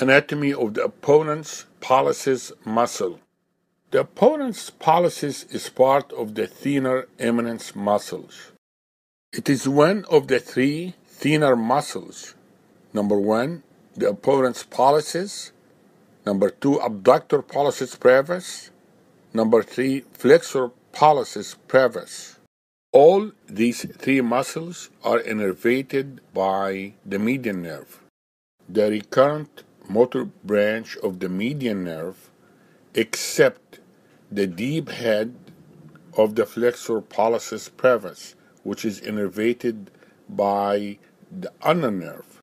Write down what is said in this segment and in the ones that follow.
Anatomy of the opponens pollicis muscle. The opponens pollicis is part of the thenar eminence muscles. It is one of the three thenar muscles. Number one, the opponens pollicis. Number two, abductor pollicis brevis. Number three, flexor pollicis brevis. All these three muscles are innervated by the median nerve. The recurrent motor branch of the median nerve, except the deep head of the flexor pollicis brevis, which is innervated by the ulnar nerve.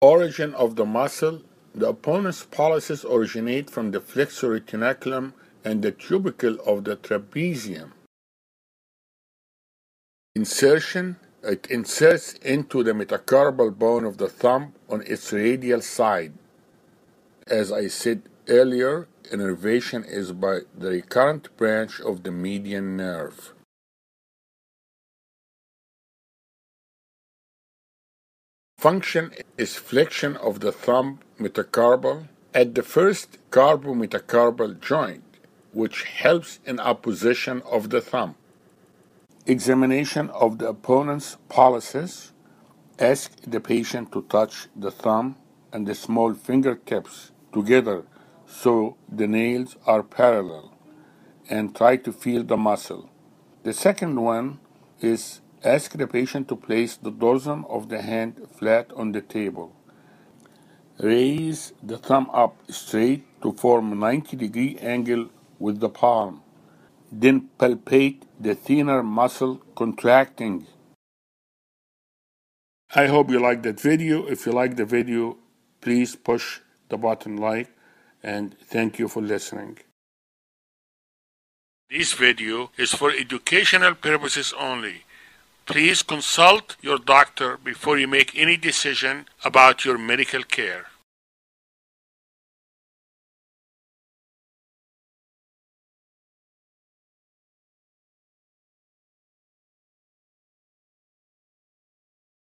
Origin of the muscle. The opponens pollicis originate from the flexor retinaculum and the tubercle of the trapezium. Insertion. It inserts into the metacarpal bone of the thumb on its radial side. As I said earlier, innervation is by the recurrent branch of the median nerve. Function is flexion of the thumb metacarpal at the first carpometacarpal joint, which helps in opposition of the thumb. Examination of the opponens pollicis. Ask the patient to touch the thumb and the small fingertips together so the nails are parallel, and try to feel the muscle. The second one is ask the patient to place the dorsum of the hand flat on the table. Raise the thumb up straight to form a 90-degree angle with the palm. Then palpate the thenar muscle contracting. I hope you liked that video. If you liked the video, please push the button like, and thank you for listening. This video is for educational purposes only. Please consult your doctor before you make any decision about your medical care.